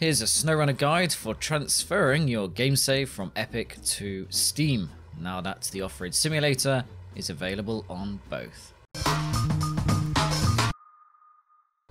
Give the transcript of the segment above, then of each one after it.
Here's a SnowRunner guide for transferring your game save from Epic to Steam, now that the off-road simulator is available on both.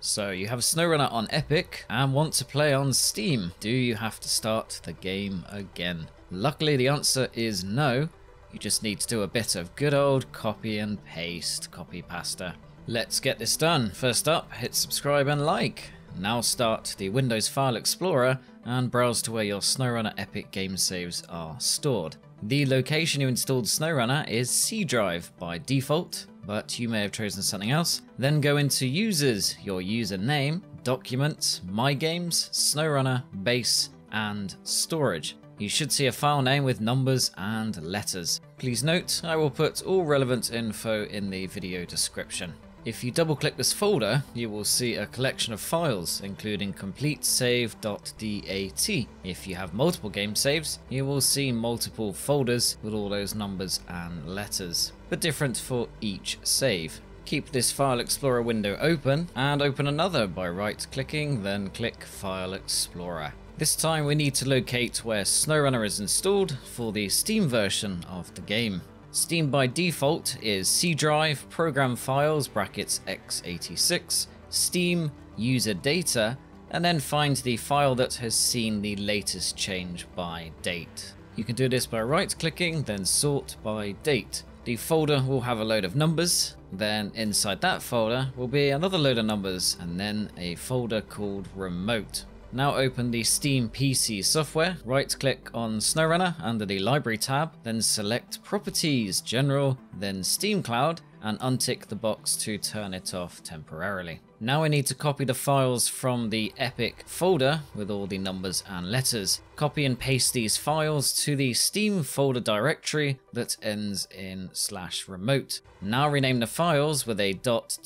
So you have SnowRunner on Epic and want to play on Steam. Do you have to start the game again? Luckily the answer is no. You just need to do a bit of good old copy and paste, copy pasta. Let's get this done. First up, hit subscribe and like. Now start the Windows File Explorer and browse to where your SnowRunner Epic game saves are stored. The location you installed SnowRunner is C drive by default, but you may have chosen something else. Then go into Users, your username, Documents, My Games, SnowRunner, Base, and Storage. You should see a file name with numbers and letters. Please note, I will put all relevant info in the video description. If you double click this folder, you will see a collection of files, including complete save.dat. If you have multiple game saves, you will see multiple folders with all those numbers and letters, but different for each save. Keep this File Explorer window open and open another by right-clicking, then click File Explorer. This time we need to locate where SnowRunner is installed for the Steam version of the game. Steam by default is C drive, program files, brackets x86, Steam, user data, and then find the file that has seen the latest change by date. You can do this by right-clicking, then sort by date. The folder will have a load of numbers, then inside that folder will be another load of numbers, and then a folder called remote. Now open the Steam PC software, right-click on SnowRunner under the Library tab, then select Properties, General, then Steam Cloud, and untick the box to turn it off temporarily. Now we need to copy the files from the Epic folder with all the numbers and letters. Copy and paste these files to the Steam folder directory that ends in /remote. Now rename the files with a .dat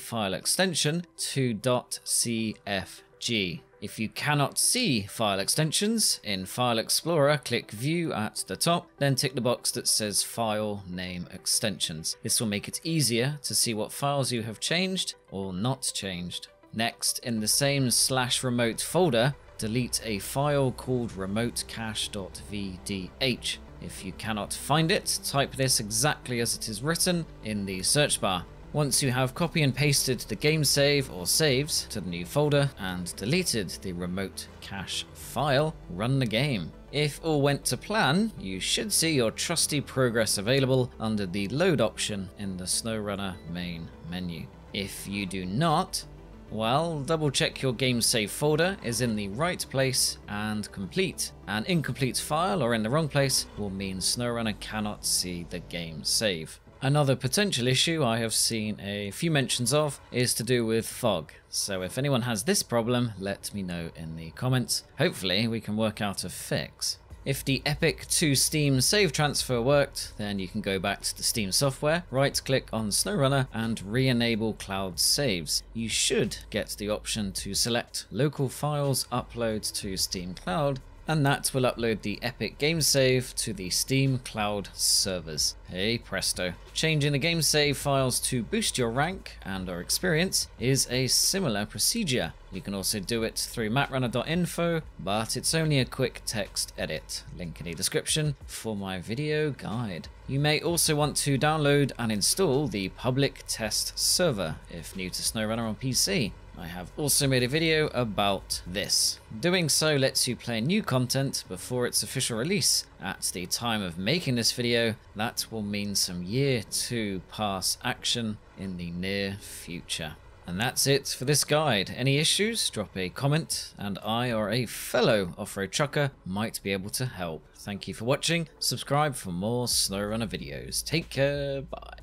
file extension to .cfg. If you cannot see file extensions, in File Explorer, click View at the top, then tick the box that says File Name Extensions. This will make it easier to see what files you have changed or not changed. Next, in the same /remote folder, delete a file called remote-cache.vdh. If you cannot find it, type this exactly as it is written in the search bar. Once you have copy and pasted the game save or saves to the new folder and deleted the remote cache file, run the game. If all went to plan, you should see your trusty progress available under the load option in the SnowRunner main menu. If you do not, well, double check your game save folder is in the right place and complete. An incomplete file or in the wrong place will mean SnowRunner cannot see the game save. Another potential issue I have seen a few mentions of is to do with fog, so if anyone has this problem, let me know in the comments. Hopefully we can work out a fix. If the Epic to Steam save transfer worked, then you can go back to the Steam software, right-click on SnowRunner and re-enable cloud saves. You should get the option to select local files upload to Steam Cloud, and that will upload the Epic game save to the Steam Cloud servers. Hey presto. Changing the game save files to boost your rank and or experience is a similar procedure. You can also do it through maprunner.info, but it's only a quick text edit. Link in the description for my video guide. You may also want to download and install the public test server if new to SnowRunner on PC. I have also made a video about this. Doing so lets you play new content before its official release. At the time of making this video, that will mean some year 2 pass action in the near future. And that's it for this guide. Any issues, drop a comment and I or a fellow off-road trucker might be able to help. Thank you for watching. Subscribe for more SnowRunner videos. Take care, bye.